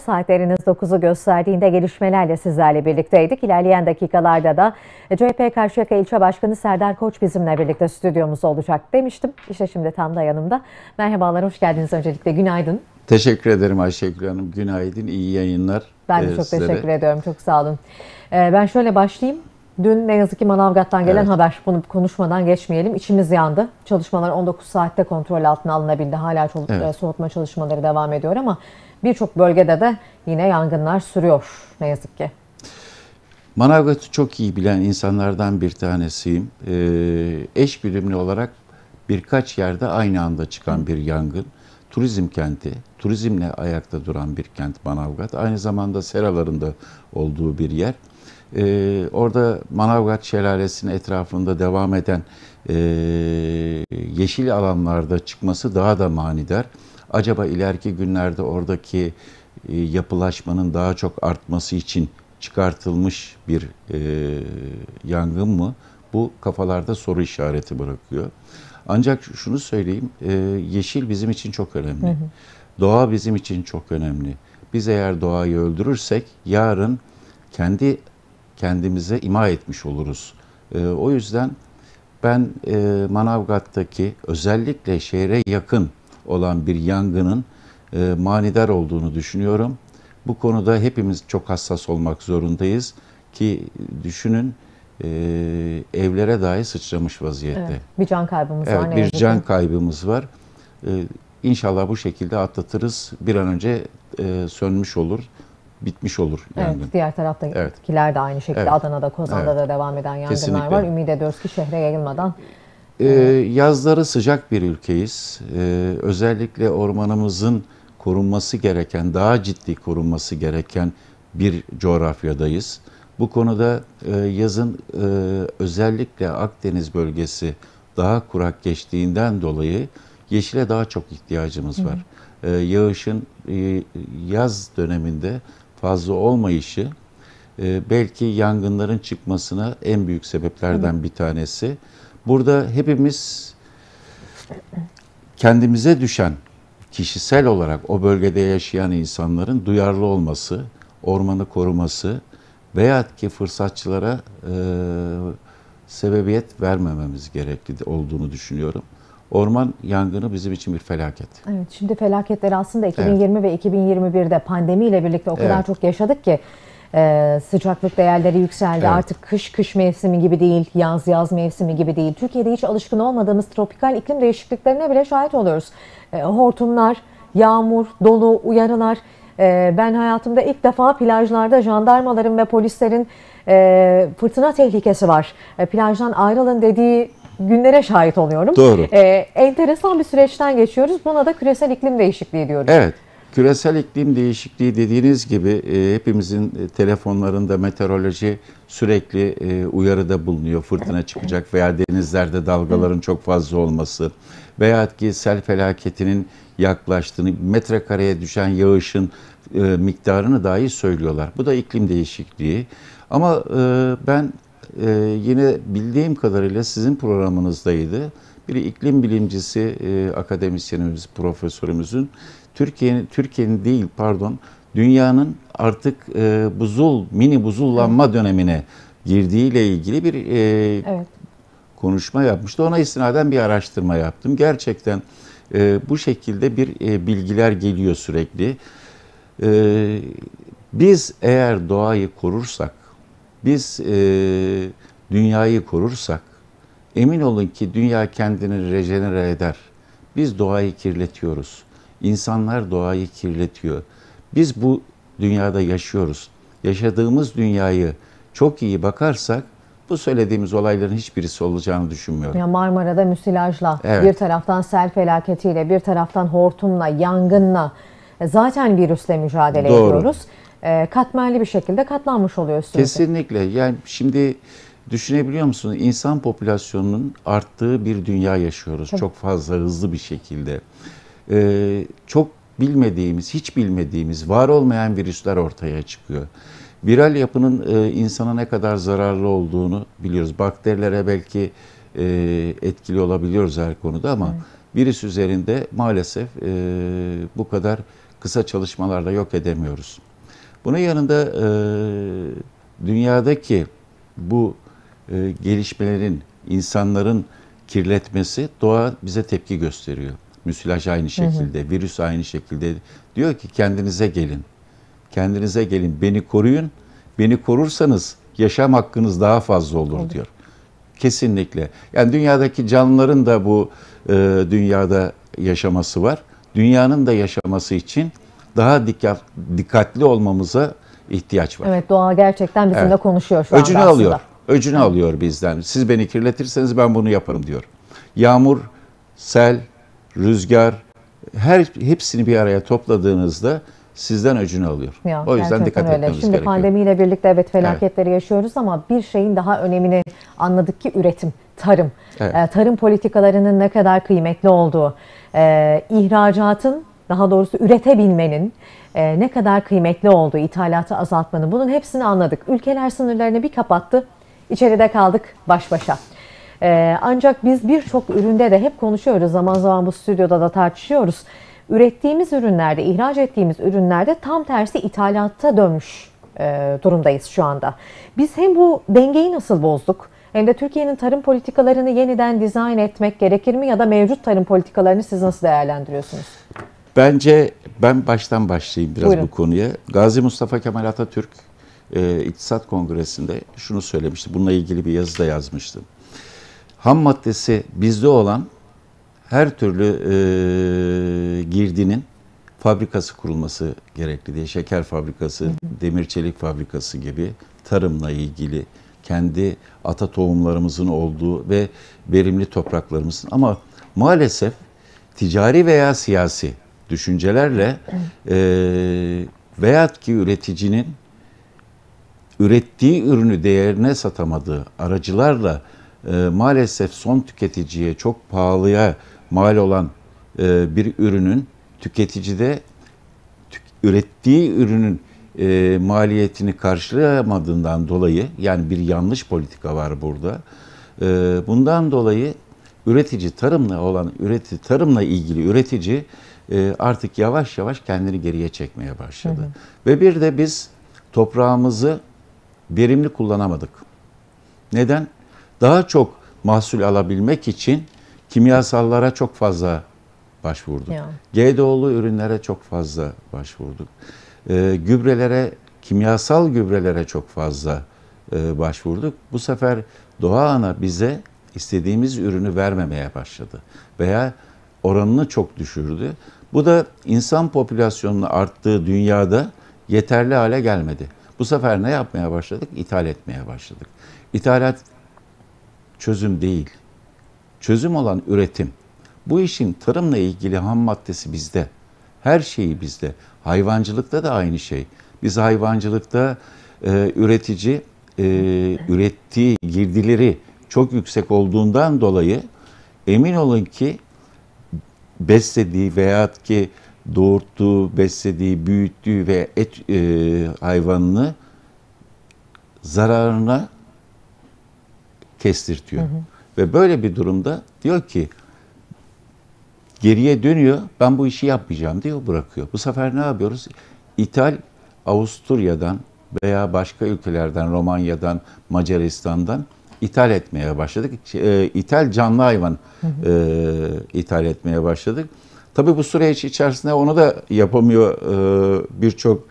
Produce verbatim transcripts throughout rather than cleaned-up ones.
Saatleriniz dokuzu gösterdiğinde gelişmelerle sizlerle birlikteydik. İlerleyen dakikalarda da C H P Karşıyaka İlçe Başkanı Serdar Koç bizimle birlikte stüdyomuzda olacak demiştim. İşte şimdi tam da yanımda. Merhabalar, hoş geldiniz öncelikle. Günaydın. Teşekkür ederim Ayşegül Hanım. Günaydın, iyi yayınlar. Ben de çok sizlere teşekkür ediyorum, çok sağ olun. Ben şöyle başlayayım. Dün ne yazık ki Manavgat'tan gelen evet. haber, bunu konuşmadan geçmeyelim. İçimiz yandı. Çalışmalar on dokuz saatte kontrol altına alınabildi. Hala evet. soğutma çalışmaları devam ediyor ama birçok bölgede de yine yangınlar sürüyor ne yazık ki. Manavgat'ı çok iyi bilen insanlardan bir tanesiyim. Ee, eş bilimli olarak birkaç yerde aynı anda çıkan bir yangın. Turizm kenti, turizmle ayakta duran bir kent Manavgat. Aynı zamanda seralarında olduğu bir yer. Ee, orada Manavgat Şelalesi'nin etrafında devam eden e, yeşil alanlarda çıkması daha da manidar. Acaba ileriki günlerde oradaki e, yapılaşmanın daha çok artması için çıkartılmış bir e, yangın mı? Bu kafalarda soru işareti bırakıyor. Ancak şunu söyleyeyim, e, yeşil bizim için çok önemli. Hı hı. Doğa bizim için çok önemli. Biz eğer doğayı öldürürsek yarın kendi kendimize ima etmiş oluruz. E, o yüzden ben e, Manavgat'taki özellikle şehre yakın olan bir yangının e, manidar olduğunu düşünüyorum. Bu konuda hepimiz çok hassas olmak zorundayız ki düşünün e, evlere dahi sıçramış vaziyette. Evet, bir can kaybımız evet, var. Bir can kaybımız var. E, İnşallah bu şekilde atlatırız. Bir an önce e, sönmüş olur, bitmiş olur yangın. Evet, diğer taraftakiler evet. de aynı şekilde evet. Adana'da, Kozan'da evet. da devam eden yangınlar Kesinlikle. var. Ümit ediyoruz ki şehre yayılmadan. Ee, yazları sıcak bir ülkeyiz. Ee, özellikle ormanımızın korunması gereken, daha ciddi korunması gereken bir coğrafyadayız. Bu konuda e, yazın e, özellikle Akdeniz bölgesi daha kurak geçtiğinden dolayı yeşile daha çok ihtiyacımız var. Hı hı. E, yağışın e, yaz döneminde fazla olmayışı e, belki yangınların çıkmasına en büyük sebeplerden hı hı. bir tanesi. Burada hepimiz kendimize düşen kişisel olarak o bölgede yaşayan insanların duyarlı olması, ormanı koruması veyahut ki fırsatçılara e, sebebiyet vermememiz gerekli olduğunu düşünüyorum. Orman yangını bizim için bir felaket. Evet, şimdi felaketleri aslında iki bin yirmi evet. ve iki bin yirmi bir'de pandemiyle birlikte o kadar evet. çok yaşadık ki. Ee, sıcaklık değerleri yükseldi. Evet. Artık kış kış mevsimi gibi değil, yaz yaz mevsimi gibi değil. Türkiye'de hiç alışkın olmadığımız tropikal iklim değişikliklerine bile şahit oluyoruz. Ee, hortumlar, yağmur, dolu, uyarılar. Ee, ben hayatımda ilk defa plajlarda jandarmaların ve polislerin e, fırtına tehlikesi var, E, plajdan ayrılın dediği günlere şahit oluyorum. Doğru. Ee, enteresan bir süreçten geçiyoruz. Buna da küresel iklim değişikliği diyoruz. Evet. Küresel iklim değişikliği dediğiniz gibi e, hepimizin telefonlarında meteoroloji sürekli e, uyarıda bulunuyor. Fırtına çıkacak veya denizlerde dalgaların çok fazla olması veya ki sel felaketinin yaklaştığını, metrekareye düşen yağışın e, miktarını dahi söylüyorlar. Bu da iklim değişikliği. Ama e, ben e, yine bildiğim kadarıyla sizin programınızdaydı. Bir iklim bilimcisi, e, akademisyenimiz, profesörümüzün Türkiye'nin Türkiye'nin değil pardon dünyanın artık e, buzul mini buzullanma evet. dönemine girdiğiyle ilgili bir e, evet. konuşma yapmıştı. Ona istinaden bir araştırma yaptım. Gerçekten e, bu şekilde bir e, bilgiler geliyor sürekli. E, biz eğer doğayı korursak, biz e, dünyayı korursak emin olun ki dünya kendini rejenere eder. Biz doğayı kirletiyoruz. İnsanlar doğayı kirletiyor. Biz bu dünyada yaşıyoruz. Yaşadığımız dünyayı çok iyi bakarsak bu söylediğimiz olayların hiçbirisi olacağını düşünmüyorum. Ya Marmara'da müsilajla, evet. bir taraftan sel felaketiyle, bir taraftan hortumla, yangınla zaten virüsle mücadele Doğru. ediyoruz. E, katmerli bir şekilde katlanmış oluyor üstümüze. Kesinlikle. Yani şimdi düşünebiliyor musunuz? İnsan popülasyonunun arttığı bir dünya yaşıyoruz. Tabii. Çok fazla hızlı bir şekilde. Ee, çok bilmediğimiz, hiç bilmediğimiz, var olmayan virüsler ortaya çıkıyor. Viral yapının e, insana ne kadar zararlı olduğunu biliyoruz. Bakterilere belki e, etkili olabiliyoruz her konuda ama evet. virüs üzerinde maalesef e, bu kadar kısa çalışmalarla yok edemiyoruz. Bunun yanında e, dünyadaki bu e, gelişmelerin, insanların kirletmesi, doğa bize tepki gösteriyor. Müsilaj aynı şekilde, hı hı. virüs aynı şekilde. Diyor ki kendinize gelin, kendinize gelin, beni koruyun. Beni korursanız yaşam hakkınız daha fazla olur evet. diyor. Kesinlikle. Yani dünyadaki canlıların da bu e, dünyada yaşaması var. Dünyanın da yaşaması için daha dikkat, dikkatli olmamıza ihtiyaç var. Evet, doğa gerçekten bizimle evet. konuşuyor şu anda aslında. Öcünü alıyor. Öcünü evet. alıyor bizden. Siz beni kirletirseniz ben bunu yaparım diyor. Yağmur, sel, rüzgar, her hepsini bir araya topladığınızda sizden öcünü alıyor. Ya, o yüzden dikkat etmemiz gerekiyor. Şimdi pandemiyle birlikte evet felaketleri evet. yaşıyoruz ama bir şeyin daha önemini anladık ki üretim, tarım. Evet. Ee, tarım politikalarının ne kadar kıymetli olduğu, ee, ihracatın, daha doğrusu üretebilmenin e, ne kadar kıymetli olduğu, ithalatı azaltmanın, bunun hepsini anladık. Ülkeler sınırlarını bir kapattı, içeride kaldık baş başa. Ee, ancak biz birçok üründe de hep konuşuyoruz, zaman zaman bu stüdyoda da tartışıyoruz. Ürettiğimiz ürünlerde, ihraç ettiğimiz ürünlerde tam tersi ithalata dönmüş e, durumdayız şu anda. Biz hem bu dengeyi nasıl bozduk, hem de Türkiye'nin tarım politikalarını yeniden dizayn etmek gerekir mi, ya da mevcut tarım politikalarını siz nasıl değerlendiriyorsunuz? Bence ben baştan başlayayım biraz Buyurun. bu konuya. Gazi Mustafa Kemal Atatürk e, İktisat Kongresi'nde şunu söylemişti, bununla ilgili bir yazı da yazmıştım. Ham maddesi bizde olan her türlü e, girdinin fabrikası kurulması gerekli diye. Şeker fabrikası, hı hı. demir çelik fabrikası gibi tarımla ilgili kendi ata tohumlarımızın olduğu ve verimli topraklarımızın. Ama maalesef ticari veya siyasi düşüncelerle e, veyahut ki üreticinin ürettiği ürünü değerine satamadığı aracılarla e, maalesef son tüketiciye çok pahalıya mal olan e, bir ürünün tüketicide tük, ürettiği ürünün e, maliyetini karşılayamadığından dolayı, yani bir yanlış politika var burada. E, bundan dolayı üretici tarımla olan üretici tarımla ilgili üretici e, artık yavaş yavaş kendini geriye çekmeye başladı. Hı hı. Ve bir de biz toprağımızı verimli kullanamadık. Neden? Daha çok mahsul alabilmek için kimyasallara çok fazla başvurduk. Ya. G D O'lu ürünlere çok fazla başvurduk. E, gübrelere, kimyasal gübrelere çok fazla e, başvurduk. Bu sefer doğa ana bize istediğimiz ürünü vermemeye başladı veya oranını çok düşürdü. Bu da insan popülasyonunun arttığı dünyada yeterli hale gelmedi. Bu sefer ne yapmaya başladık? İthal etmeye başladık. İthalat çözüm değil. Çözüm olan üretim. Bu işin tarımla ilgili ham maddesi bizde. Her şeyi bizde. Hayvancılıkta da aynı şey. Biz hayvancılıkta e, üretici e, ürettiği girdileri çok yüksek olduğundan dolayı emin olun ki beslediği veyahut ki doğurttuğu, beslediği, büyüttüğü ve et e, hayvanını zararına kestirtiyor. Hı hı. Ve böyle bir durumda diyor ki geriye dönüyor, ben bu işi yapmayacağım diyor, bırakıyor. Bu sefer ne yapıyoruz? İthal Avusturya'dan veya başka ülkelerden, Romanya'dan, Macaristan'dan ithal etmeye başladık. E, ithal canlı hayvan e, ithal etmeye başladık. Tabii bu süreç içerisinde onu da yapamıyor e, birçok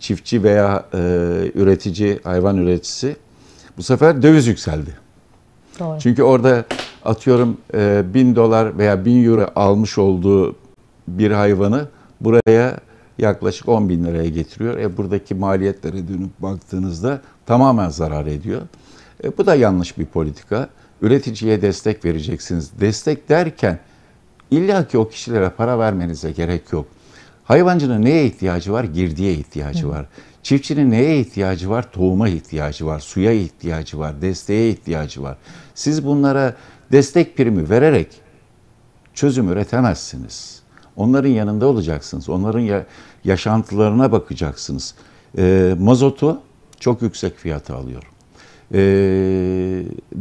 çiftçi veya e, üretici, hayvan üreticisi. Bu sefer döviz yükseldi. Doğru. Çünkü orada atıyorum e, bin dolar veya bin euro almış olduğu bir hayvanı buraya yaklaşık on bin liraya getiriyor. E, buradaki maliyetlere dönüp baktığınızda tamamen zarar ediyor. E, bu da yanlış bir politika. Üreticiye destek vereceksiniz. Destek derken illa ki o kişilere para vermenize gerek yok. Hayvancının neye ihtiyacı var? Girdiye ihtiyacı Hı. var. Çiftçinin neye ihtiyacı var? Tohuma ihtiyacı var, suya ihtiyacı var, desteğe ihtiyacı var. Siz bunlara destek primi vererek çözüm üretemezsiniz. Onların yanında olacaksınız. Onların yaşantılarına bakacaksınız. E, mazotu çok yüksek fiyata alıyor. Ee,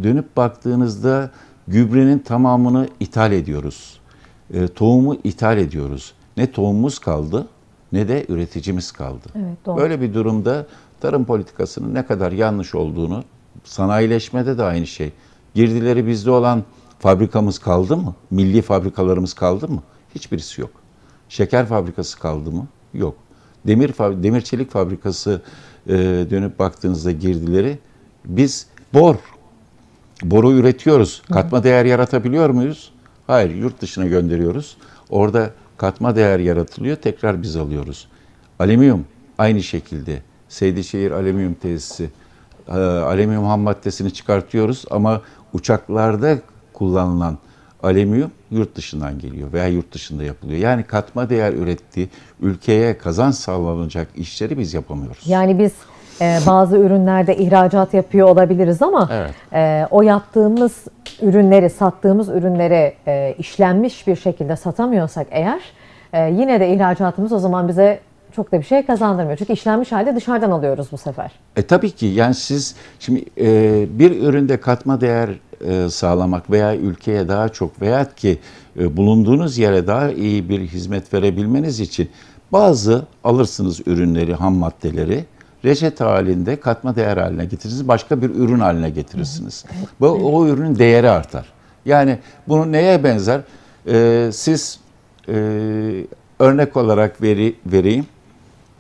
dönüp baktığınızda gübrenin tamamını ithal ediyoruz. Ee, tohumu ithal ediyoruz. Ne tohumumuz kaldı ne de üreticimiz kaldı. Evet, doğru. Böyle bir durumda tarım politikasının ne kadar yanlış olduğunu, sanayileşmede de aynı şey. Girdileri bizde olan fabrikamız kaldı mı? Milli fabrikalarımız kaldı mı? Hiçbirisi yok. Şeker fabrikası kaldı mı? Yok. Demir, demir çelik fabrikası e, dönüp baktığınızda girdileri, biz bor, boru üretiyoruz. Katma değer yaratabiliyor muyuz? Hayır, yurt dışına gönderiyoruz. Orada katma değer yaratılıyor, tekrar biz alıyoruz. Alüminyum aynı şekilde. Seydişehir Alüminyum Tesisi. E, alüminyum ham maddesini çıkartıyoruz ama uçaklarda kullanılan alüminyum yurt dışından geliyor veya yurt dışında yapılıyor. Yani katma değer ürettiği, ülkeye kazanç sağlanacak işleri biz yapamıyoruz. Yani biz e, bazı ürünlerde ihracat yapıyor olabiliriz ama evet. e, o yaptığımız ürünleri, sattığımız ürünleri e, işlenmiş bir şekilde satamıyorsak eğer e, yine de ihracatımız o zaman bize çok da bir şey kazandırmıyor. Çünkü işlenmiş halde dışarıdan alıyoruz bu sefer. E tabii ki yani siz şimdi e, bir üründe katma değer e, sağlamak veya ülkeye daha çok veya ki e, bulunduğunuz yere daha iyi bir hizmet verebilmeniz için bazı alırsınız ürünleri, ham maddeleri reçete halinde katma değer haline getirirsiniz. Başka bir ürün haline getirirsiniz. Bu, o ürünün değeri artar. Yani bunu neye benzer? E, siz e, örnek olarak veri, vereyim.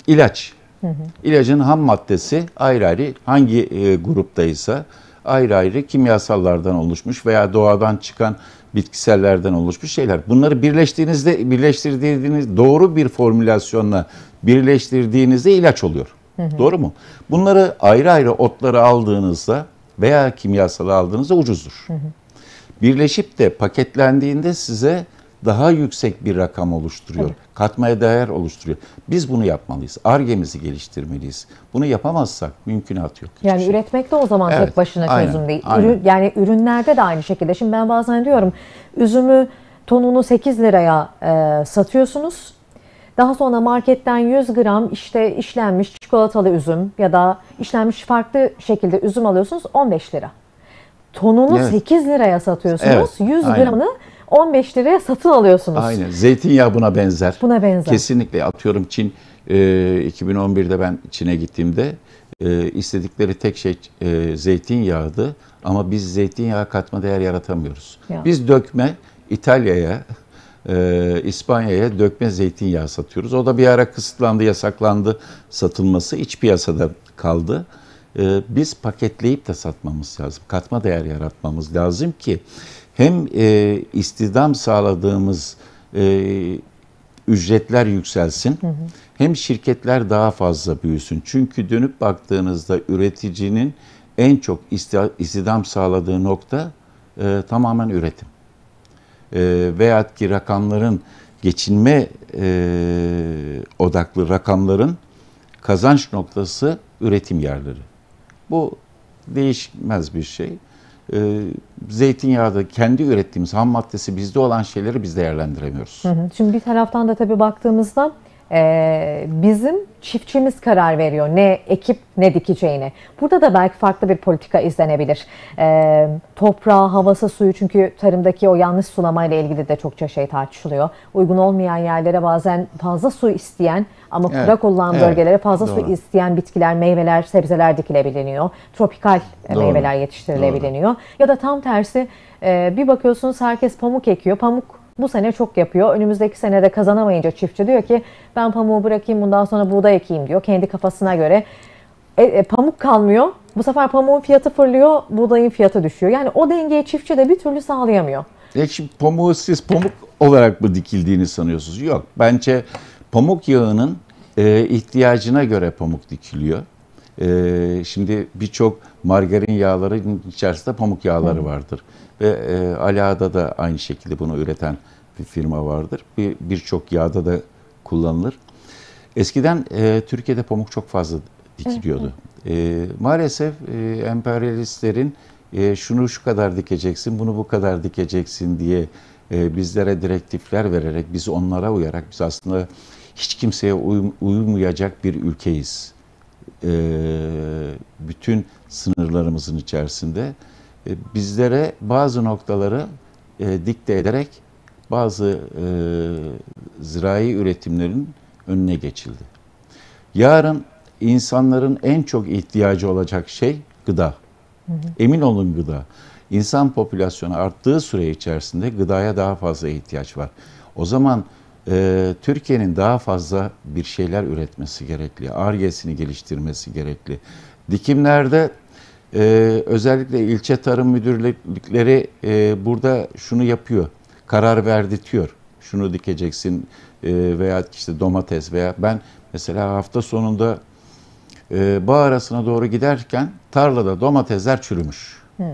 İlaç. Hı hı. İlacın ham maddesi ayrı ayrı hangi e, gruptaysa ayrı ayrı kimyasallardan oluşmuş veya doğadan çıkan bitkisellerden oluşmuş şeyler. Bunları birleştirdiğinizde, birleştirdiğiniz doğru bir formülasyonla birleştirdiğinizde ilaç oluyor. Hı hı. Doğru mu? Bunları ayrı ayrı otları aldığınızda veya kimyasalı aldığınızda ucuzdur. Hı hı. Birleşip de paketlendiğinde size daha yüksek bir rakam oluşturuyor. Evet. Katmaya değer oluşturuyor. Biz bunu yapmalıyız. Ar-Ge'mizi geliştirmeliyiz. Bunu yapamazsak mümkünat yok. Yani şey. Üretmek de o zaman evet, tek başına aynen, çözüm değil. Ürün, yani ürünlerde de aynı şekilde. Şimdi ben bazen diyorum üzümü tonunu sekiz liraya e, satıyorsunuz. Daha sonra marketten yüz gram işte işlenmiş çikolatalı üzüm ya da işlenmiş farklı şekilde üzüm alıyorsunuz on beş lira. Tonunu evet. sekiz liraya satıyorsunuz. Evet, yüz gramını on beş liraya satın alıyorsunuz. Aynen. Zeytinyağı buna benzer. Buna benzer. Kesinlikle. Atıyorum Çin, e, iki bin on birde ben Çin'e gittiğimde e, istedikleri tek şey e, zeytinyağıydı. Ama biz zeytinyağı katma değer yaratamıyoruz. Ya. Biz dökme İtalya'ya, e, İspanya'ya dökme zeytinyağı satıyoruz. O da bir ara kısıtlandı, yasaklandı satılması. İç piyasada kaldı. E, biz paketleyip de satmamız lazım. Katma değer yaratmamız lazım ki hem e, istihdam sağladığımız e, ücretler yükselsin, hı hı. hem şirketler daha fazla büyüsün. Çünkü dönüp baktığınızda üreticinin en çok istihdam sağladığı nokta e, tamamen üretim. E, veyahut ki rakamların, geçinme e, odaklı rakamların kazanç noktası üretim yerleri. Bu değişmez bir şey. Zeytinyağı da kendi ürettiğimiz ham maddesi bizde olan şeyleri biz değerlendiremiyoruz. Hı hı. Şimdi bir taraftan da tabii baktığımızda e, bizim çiftçimiz karar veriyor ne ekip ne dikeceğine. Burada da belki farklı bir politika izlenebilir. E, toprağı, havası, suyu çünkü tarımdaki o yanlış sulamayla ilgili de çokça şey tartışılıyor. Uygun olmayan yerlere bazen fazla su isteyen ama evet, kurak olan evet, bölgelere fazla doğru. su isteyen bitkiler, meyveler, sebzeler dikilebileniyor. Tropikal doğru. meyveler yetiştirilebileniyor. Doğru. Ya da tam tersi bir bakıyorsunuz herkes pamuk ekiyor. Pamuk bu sene çok yapıyor. Önümüzdeki senede kazanamayınca çiftçi diyor ki ben pamuğu bırakayım bundan sonra buğday ekeyim diyor. Kendi kafasına göre e, e, pamuk kalmıyor. Bu sefer pamuğun fiyatı fırlıyor, buğdayın fiyatı düşüyor. Yani o dengeyi çiftçi de bir türlü sağlayamıyor. E şimdi pamuğu siz pamuk olarak mı dikildiğini sanıyorsunuz? Yok. Bence pamuk yağının e, ihtiyacına göre pamuk dikiliyor. E, şimdi birçok margarin yağlarının içerisinde pamuk yağları vardır. Ve e, Ala'da da aynı şekilde bunu üreten bir firma vardır. Birçok bir yağda da kullanılır. Eskiden e, Türkiye'de pamuk çok fazla dikiliyordu. E, maalesef e, emperyalistlerin e, şunu şu kadar dikeceksin, bunu bu kadar dikeceksin diye e, bizlere direktifler vererek, biz onlara uyarak, biz aslında hiç kimseye uyum, uyumayacak bir ülkeyiz. E, bütün sınırlarımızın içerisinde e, bizlere bazı noktaları e, dikte ederek bazı e, zirai üretimlerin önüne geçildi. Yarın insanların en çok ihtiyacı olacak şey gıda. Hı hı. Emin olun gıda. İnsan popülasyonu arttığı süre içerisinde gıdaya daha fazla ihtiyaç var. O zaman e, Türkiye'nin daha fazla bir şeyler üretmesi gerekli. Ar-Ge'sini geliştirmesi gerekli. Dikimlerde e, özellikle ilçe tarım müdürlükleri e, burada şunu yapıyor. Karar verdirtiyor. Şunu dikeceksin e, veya işte domates veya ben mesela hafta sonunda e, bağ arasına doğru giderken tarlada domatesler çürümüş. Hmm.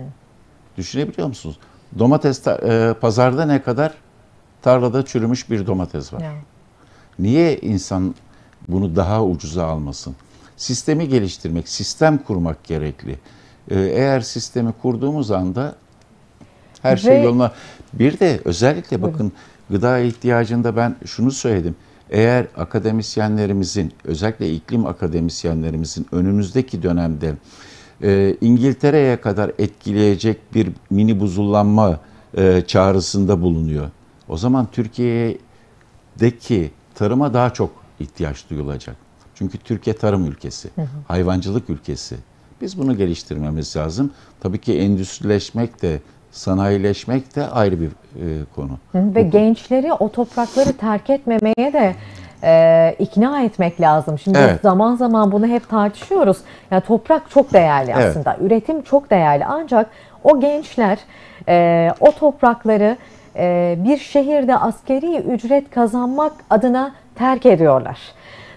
Düşünebiliyor musunuz? Domates ta, e, pazarda ne kadar, tarlada çürümüş bir domates var. Yani. Niye insan bunu daha ucuza almasın? Sistemi geliştirmek, sistem kurmak gerekli. E, eğer sistemi kurduğumuz anda her Ve... şey yoluna... Bir de özellikle bakın Buyurun. gıda ihtiyacında ben şunu söyledim. Eğer akademisyenlerimizin, özellikle iklim akademisyenlerimizin önümüzdeki dönemde e, İngiltere'ye kadar etkileyecek bir mini buzullanma e, çağrısında bulunuyor. O zaman Türkiye'deki tarıma daha çok ihtiyaç duyulacak. Çünkü Türkiye tarım ülkesi, hı hı. hayvancılık ülkesi. Biz bunu geliştirmemiz lazım. Tabii ki endüstrileşmek de, sanayileşmek de ayrı bir e, konu. Hı, ve Bu, gençleri o toprakları terk etmemeye de e, ikna etmek lazım. Şimdi evet. zaman zaman bunu hep tartışıyoruz. Yani toprak çok değerli evet. aslında. Üretim çok değerli. Ancak o gençler e, o toprakları e, bir şehirde askeri ücret kazanmak adına terk ediyorlar.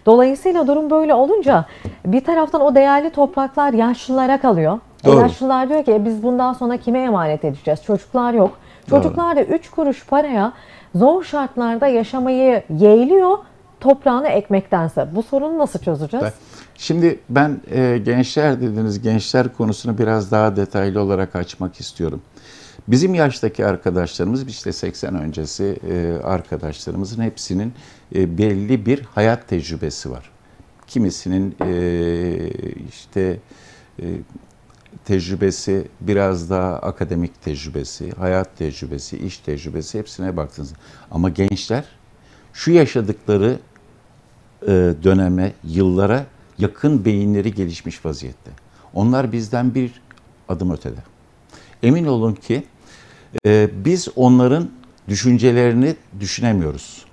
Dolayısıyla durum böyle olunca bir taraftan o değerli topraklar yaşlılara kalıyor. E yaşlılar diyor ki biz bundan sonra kime emanet edeceğiz? Çocuklar yok. Çocuklar Doğru. da üç kuruş paraya zor şartlarda yaşamayı yeğliyor, toprağını ekmektense. Bu sorunu nasıl çözeceğiz? Şimdi ben e, gençler dediğiniz gençler konusunu biraz daha detaylı olarak açmak istiyorum. Bizim yaştaki arkadaşlarımız, işte seksen öncesi e, arkadaşlarımızın hepsinin e, belli bir hayat tecrübesi var. Kimisinin e, işte... E, tecrübesi, biraz daha akademik tecrübesi, hayat tecrübesi, iş tecrübesi hepsine baktınız. Ama gençler şu yaşadıkları e, döneme, yıllara yakın beyinleri gelişmiş vaziyette. Onlar bizden bir adım ötede. Emin olun ki e, biz onların düşüncelerini düşünemiyoruz.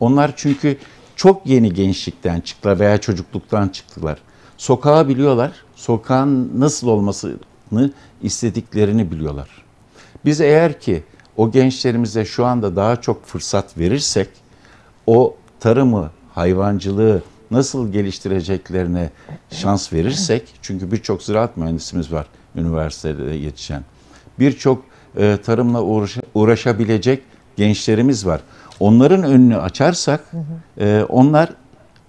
Onlar çünkü çok yeni gençlikten çıktılar veya çocukluktan çıktılar. Sokağı biliyorlar, sokağın nasıl olmasını istediklerini biliyorlar. Biz eğer ki o gençlerimize şu anda daha çok fırsat verirsek, o tarımı, hayvancılığı nasıl geliştireceklerine şans verirsek, çünkü birçok ziraat mühendisimiz var üniversitede yetişen, birçok e, tarımla uğraş, uğraşabilecek gençlerimiz var. Onların önünü açarsak, e, onlar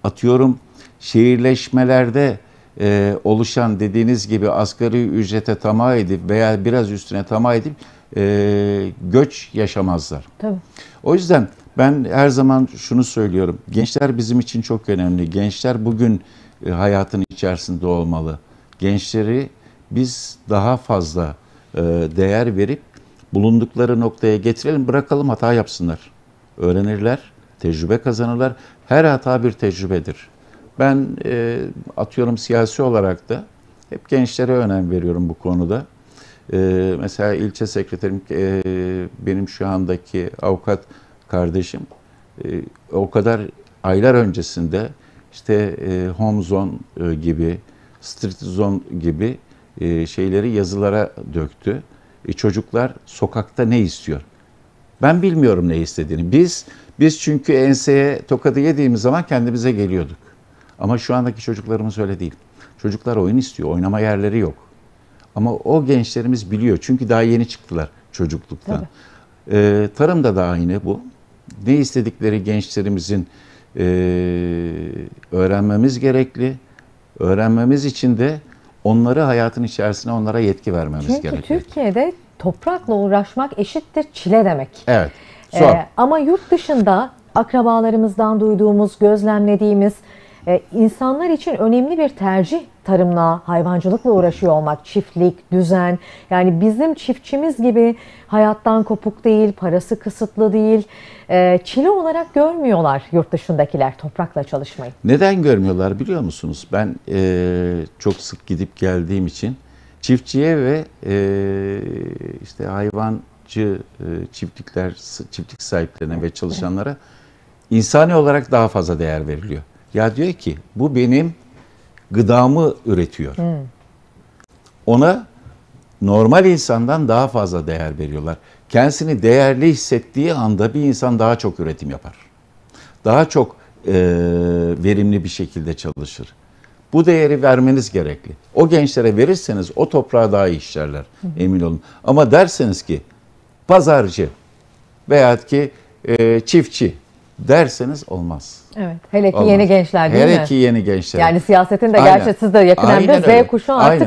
atıyorum, şehirleşmelerde e, oluşan dediğiniz gibi asgari ücrete tamah edip veya biraz üstüne tamah edip e, göç yaşamazlar. Tabii. O yüzden ben her zaman şunu söylüyorum. Gençler bizim için çok önemli. Gençler bugün e, hayatın içerisinde olmalı. Gençleri biz daha fazla e, değer verip bulundukları noktaya getirelim, bırakalım hata yapsınlar. Öğrenirler, tecrübe kazanırlar. Her hata bir tecrübedir. Ben e, atıyorum siyasi olarak da hep gençlere önem veriyorum bu konuda. E, mesela ilçe sekreterim, e, benim şu andaki avukat kardeşim, e, o kadar aylar öncesinde işte e, home zone e, gibi, street zone gibi e, şeyleri yazılara döktü. E, çocuklar sokakta ne istiyor? Ben bilmiyorum ne istediğini. Biz, biz çünkü enseye tokadı yediğimiz zaman kendimize geliyorduk. Ama şu andaki çocuklarımız öyle değil. Çocuklar oyun istiyor. Oynama yerleri yok. Ama o gençlerimiz biliyor. Çünkü daha yeni çıktılar çocukluktan. Ee, tarım da daha yine bu. Ne istedikleri gençlerimizin e, öğrenmemiz gerekli. Öğrenmemiz için de onları hayatın içerisine, onlara yetki vermemiz Çünkü gerekli. Çünkü Türkiye'de toprakla uğraşmak eşittir çile demek. Evet. Ee, ama yurt dışında akrabalarımızdan duyduğumuz, gözlemlediğimiz Ee, insanlar için önemli bir tercih tarımla, hayvancılıkla uğraşıyor olmak, çiftlik, düzen. Yani bizim çiftçimiz gibi hayattan kopuk değil, parası kısıtlı değil. Ee, çile olarak görmüyorlar yurt dışındakiler toprakla çalışmayı. Neden görmüyorlar biliyor musunuz? Ben e, çok sık gidip geldiğim için çiftçiye ve e, işte hayvancı e, çiftlikler, çiftlik sahiplerine ve çalışanlara insani olarak daha fazla değer veriliyor. Ya diyor ki bu benim gıdamı üretiyor. Hmm. Ona normal insandan daha fazla değer veriyorlar. Kendisini değerli hissettiği anda bir insan daha çok üretim yapar. Daha çok e, verimli bir şekilde çalışır. Bu değeri vermeniz gerekli. O gençlere verirseniz o toprağa daha iyi işlerler. Hmm. Emin olun. Ama derseniz ki pazarcı veyahut ki e, çiftçi derseniz olmaz. Evet. Hele ki olmaz. Yeni gençler değil Hele mi? Hele ki yeni gençler. Yani siyasetin de gerçi siz de yakın hem de Z kuşağı artık.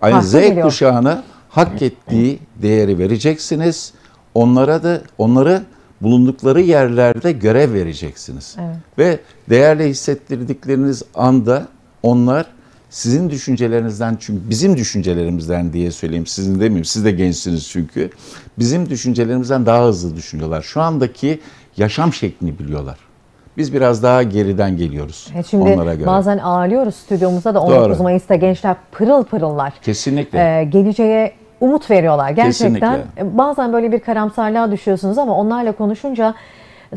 Aynen. Aynen. Z biliyor. Kuşağına hak ettiği değeri vereceksiniz. Onlara da onları bulundukları yerlerde görev vereceksiniz. Evet. Ve değerli hissettirdikleriniz anda onlar sizin düşüncelerinizden, çünkü bizim düşüncelerimizden diye söyleyeyim, sizin demeyeyim, siz de gençsiniz çünkü. Bizim düşüncelerimizden daha hızlı düşünüyorlar. Şu andaki yaşam şeklini biliyorlar. Biz biraz daha geriden geliyoruz e şimdi onlara göre. Bazen ağlıyoruz stüdyomuzda da on dokuz Mayıs'ta gençler pırıl pırıllar. Kesinlikle. Ee, geleceğe umut veriyorlar gerçekten. Kesinlikle. Bazen böyle bir karamsarlığa düşüyorsunuz ama onlarla konuşunca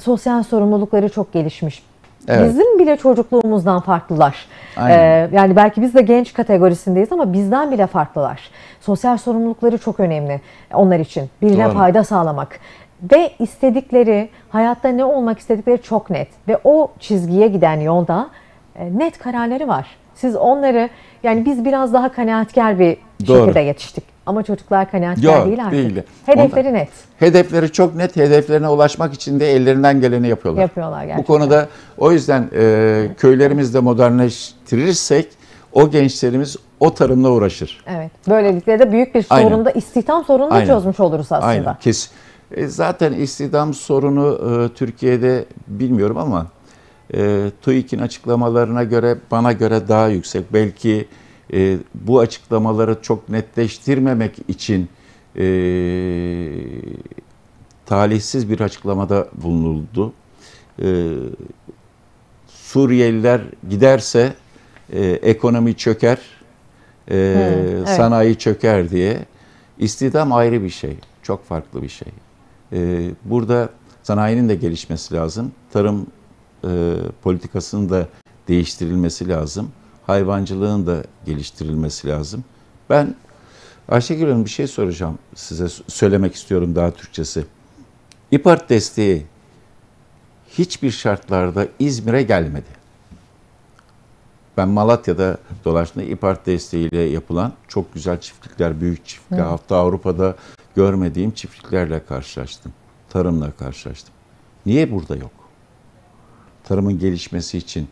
sosyal sorumlulukları çok gelişmiş. Evet. Bizim bile çocukluğumuzdan farklılar. Ee, yani belki biz de genç kategorisindeyiz ama bizden bile farklılar. Sosyal sorumlulukları çok önemli onlar için. Birine Doğru. fayda sağlamak. Ve istedikleri, hayatta ne olmak istedikleri çok net. Ve o çizgiye giden yolda e, net kararları var. Siz onları, yani biz biraz daha kanaatkar bir Doğru. şekilde yetiştik. Ama çocuklar kanaatkar Yok, değil artık. Değil. Hedefleri Ondan, net. Hedefleri çok net. Hedeflerine ulaşmak için de ellerinden geleni yapıyorlar. Yapıyorlar gerçekten. Bu konuda o yüzden e, köylerimizde modernleştirirsek o gençlerimiz o tarımla uğraşır. Evet. Böylelikle de büyük bir sorunda, Aynen. istihdam sorununu Aynen. çözmüş oluruz aslında. Aynen. Kesin. Zaten istihdam sorunu e, Türkiye'de bilmiyorum ama e, TÜİK'in açıklamalarına göre bana göre daha yüksek. Belki e, bu açıklamaları çok netleştirmemek için e, talihsiz bir açıklamada bulunuldu. E, Suriyeliler giderse e, ekonomi çöker, e, hmm, evet. sanayi çöker diye. İstihdam ayrı bir şey, çok farklı bir şey. Burada sanayinin de gelişmesi lazım. Tarım e, politikasının da değiştirilmesi lazım. Hayvancılığın da geliştirilmesi lazım. Ben Ayşegül Hanım bir şey soracağım size. Söylemek istiyorum daha Türkçesi. İPARD desteği hiçbir şartlarda İzmir'e gelmedi. Ben Malatya'da dolaştığımda İPARD desteğiyle yapılan çok güzel çiftlikler, büyük çiftlikler. Evet. Hatta Avrupa'da görmediğim çiftliklerle karşılaştım. Tarımla karşılaştım. Niye burada yok? Tarımın gelişmesi için,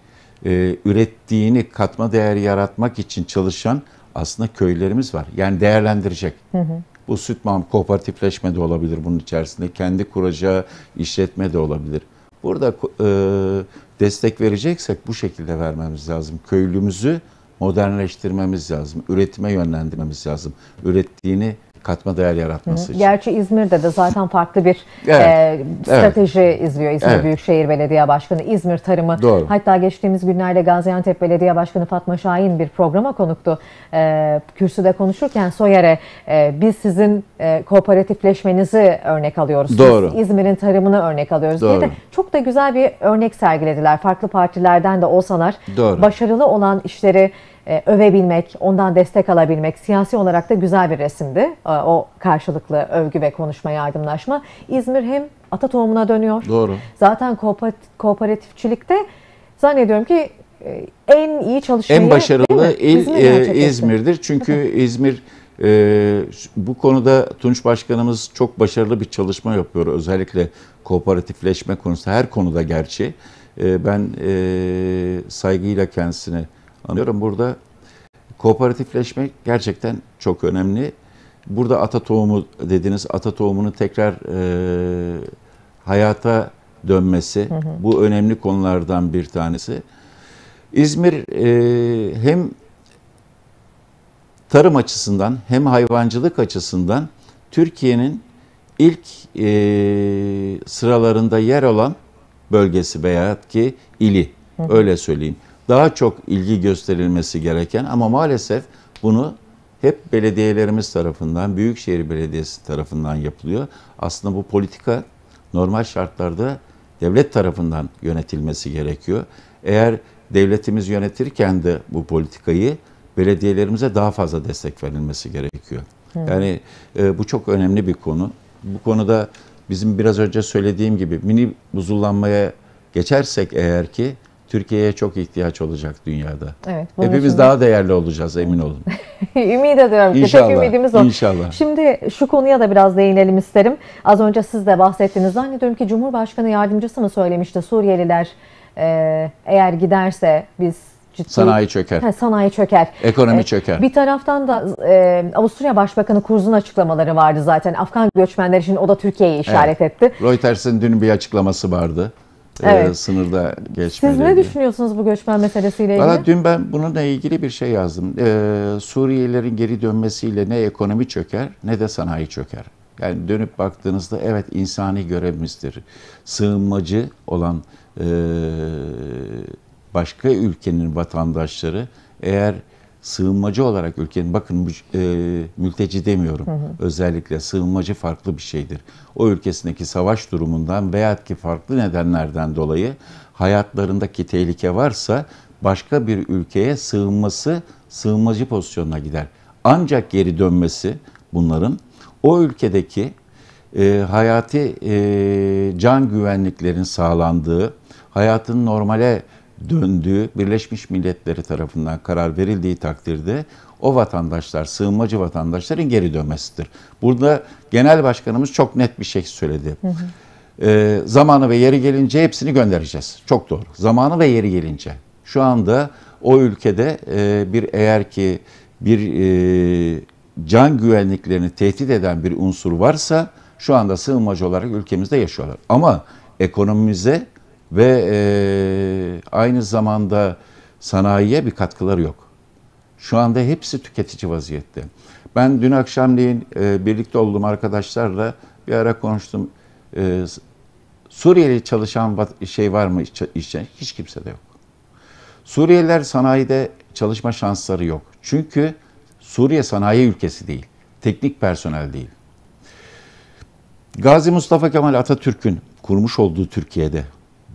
e, ürettiğini katma değeri yaratmak için çalışan aslında köylerimiz var. Yani değerlendirecek. Hı hı. Bu Sütmam kooperatifleşme de olabilir bunun içerisinde. Kendi kuracağı işletme de olabilir. Burada e, destek vereceksek bu şekilde vermemiz lazım. Köylümüzü modernleştirmemiz lazım. Üretime yönlendirmemiz lazım. Ürettiğini katma değer yaratması Hı. için. Gerçi İzmir'de de zaten farklı bir evet, e, strateji evet. izliyor İzmir evet. Büyükşehir Belediye Başkanı. İzmir tarımı. Doğru. Hatta geçtiğimiz günlerde Gaziantep Belediye Başkanı Fatma Şahin bir programa konuktu. E, kürsüde konuşurken Soyer'e e, biz sizin e, kooperatifleşmenizi örnek alıyoruz. Doğru. Biz İzmir'in tarımını örnek alıyoruz Doğru. diye de çok da güzel bir örnek sergilediler. Farklı partilerden de olsalar Doğru. başarılı olan işleri övebilmek, ondan destek alabilmek siyasi olarak da güzel bir resimdi. O karşılıklı övgü ve konuşma, yardımlaşma. İzmir hem ata tohumuna dönüyor. Doğru. Zaten kooperatifçilikte zannediyorum ki en iyi çalışmayı... En başarılı il İzmir İzmir'dir. Çünkü İzmir bu konuda Tunç Başkanımız çok başarılı bir çalışma yapıyor. Özellikle kooperatifleşme konusunda, her konuda gerçi. Ben saygıyla kendisine anlıyorum. Burada kooperatifleşme gerçekten çok önemli. Burada ata tohumu dediniz, ata tohumunun tekrar e, hayata dönmesi, hı hı. bu önemli konulardan bir tanesi. İzmir e, hem tarım açısından hem hayvancılık açısından Türkiye'nin ilk e, sıralarında yer alan bölgesi veyahut ki ili, öyle söyleyeyim. Daha çok ilgi gösterilmesi gereken ama maalesef bunu hep belediyelerimiz tarafından, Büyükşehir Belediyesi tarafından yapılıyor. Aslında bu politika normal şartlarda devlet tarafından yönetilmesi gerekiyor. Eğer devletimiz yönetirken de bu politikayı belediyelerimize daha fazla destek verilmesi gerekiyor. Hı. Yani e, bu çok önemli bir konu. Bu konuda bizim biraz önce söylediğim gibi mini buzullanmaya geçersek eğer ki Türkiye'ye çok ihtiyaç olacak dünyada. Evet, hepimiz şimdi daha değerli olacağız, emin olun. Ümit ediyorum. İnşallah. Ümidimiz o. İnşallah. Şimdi şu konuya da biraz değinelim isterim. Az önce siz de bahsettiniz. Zannediyorum ki Cumhurbaşkanı yardımcısı mı söylemişti, Suriyeliler e, eğer giderse biz ciddi... Sanayi çöker. He, sanayi çöker. Ekonomi e, çöker. Bir taraftan da e, Avusturya Başbakanı Kurz'un açıklamaları vardı zaten. Afgan göçmenler için o da Türkiye'yi işaret evet. etti. Reuters'in dün bir açıklaması vardı. Evet. E, sınırda geçmeleri. Siz ne diye. düşünüyorsunuz bu göçmen meselesiyle ilgili? Valla dün ben bununla ilgili bir şey yazdım. Ee, Suriyelilerin geri dönmesiyle ne ekonomi çöker ne de sanayi çöker. Yani dönüp baktığınızda evet insani görevimizdir. Sığınmacı olan e, başka ülkenin vatandaşları eğer sığınmacı olarak ülkenin, bakın e, mülteci demiyorum, hı hı. özellikle sığınmacı farklı bir şeydir. O ülkesindeki savaş durumundan veyahut ki farklı nedenlerden dolayı hayatlarındaki tehlike varsa başka bir ülkeye sığınması sığınmacı pozisyonuna gider. Ancak geri dönmesi bunların o ülkedeki e, hayati e, can güvenliklerin sağlandığı, hayatın normale döndüğü, Birleşmiş Milletleri tarafından karar verildiği takdirde o vatandaşlar, sığınmacı vatandaşların geri dönmesidir. Burada Genel Başkanımız çok net bir şey söyledi. Hı hı. E, zamanı ve yeri gelince hepsini göndereceğiz. Çok doğru. Zamanı ve yeri gelince. Şu anda o ülkede e, bir eğer ki bir e, can güvenliklerini tehdit eden bir unsur varsa şu anda sığınmacı olarak ülkemizde yaşıyorlar. Ama ekonomimize ve e, aynı zamanda sanayiye bir katkıları yok. Şu anda hepsi tüketici vaziyette. Ben dün akşamleyin e, birlikte olduğum arkadaşlarla bir ara konuştum. E, Suriyeli çalışan şey var mı işçi? Hiç kimse de yok. Suriyeliler sanayide çalışma şansları yok. Çünkü Suriye sanayi ülkesi değil. Teknik personel değil. Gazi Mustafa Kemal Atatürk'ün kurmuş olduğu Türkiye'de,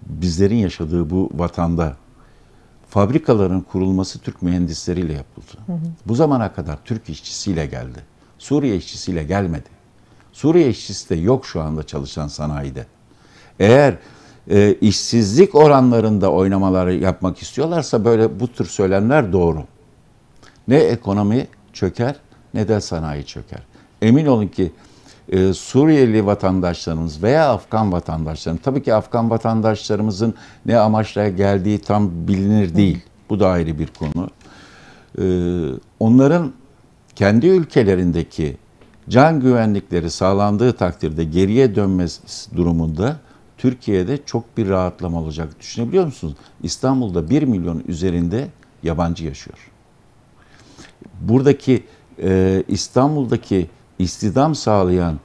bizlerin yaşadığı bu vatanda fabrikaların kurulması Türk mühendisleriyle yapıldı. Hı hı. Bu zamana kadar Türk işçisiyle geldi. Suriye işçisiyle gelmedi. Suriye işçisi de yok şu anda çalışan sanayide. Eğer e, işsizlik oranlarında oynamaları yapmak istiyorlarsa böyle bu tür söylemler doğru. Ne ekonomi çöker ne de sanayi çöker. Emin olun ki Ee, Suriyeli vatandaşlarımız veya Afgan vatandaşlarımız, tabii ki Afgan vatandaşlarımızın ne amaçla geldiği tam bilinir değil. Bu da ayrı bir konu. Ee, onların kendi ülkelerindeki can güvenlikleri sağlandığı takdirde geriye dönmesi durumunda Türkiye'de çok bir rahatlama olacak. Düşünebiliyor musunuz? İstanbul'da bir milyon üzerinde yabancı yaşıyor. Buradaki e, İstanbul'daki İstihdam sağlayan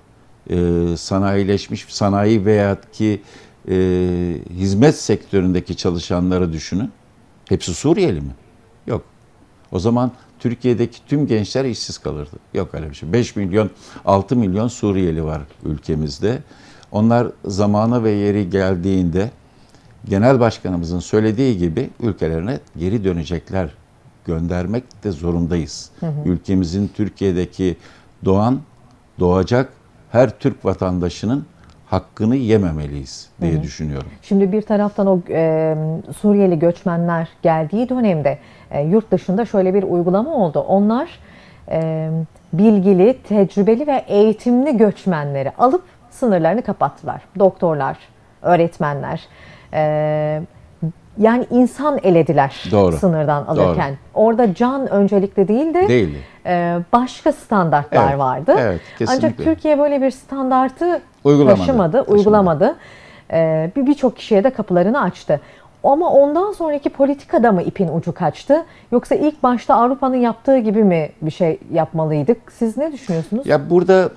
e, sanayileşmiş sanayi veyahut ki e, hizmet sektöründeki çalışanları düşünün. Hepsi Suriyeli mi? Yok. O zaman Türkiye'deki tüm gençler işsiz kalırdı. Yok öyle bir şey. beş milyon, altı milyon Suriyeli var ülkemizde. Onlar zamanı ve yeri geldiğinde Genel Başkanımızın söylediği gibi ülkelerine geri dönecekler. Göndermek de zorundayız. Hı hı. Ülkemizin Türkiye'deki doğan, doğacak her Türk vatandaşının hakkını yememeliyiz diye hı hı. düşünüyorum. Şimdi bir taraftan o e, Suriyeli göçmenler geldiği dönemde e, yurt dışında şöyle bir uygulama oldu. Onlar e, bilgili, tecrübeli ve eğitimli göçmenleri alıp sınırlarını kapattılar. Doktorlar, öğretmenler, e, yani insan elediler doğru, sınırdan alırken. Doğru. Orada can öncelikli değil de değildi. E, başka standartlar evet, vardı. Evet, ancak Türkiye böyle bir standartı uygulamadı, taşımadı, taşımadı. uygulamadı. E, Birçok kişiye de kapılarını açtı. Ama ondan sonraki politikada mı ipin ucu kaçtı? Yoksa ilk başta Avrupa'nın yaptığı gibi mi bir şey yapmalıydık? Siz ne düşünüyorsunuz? Ya burada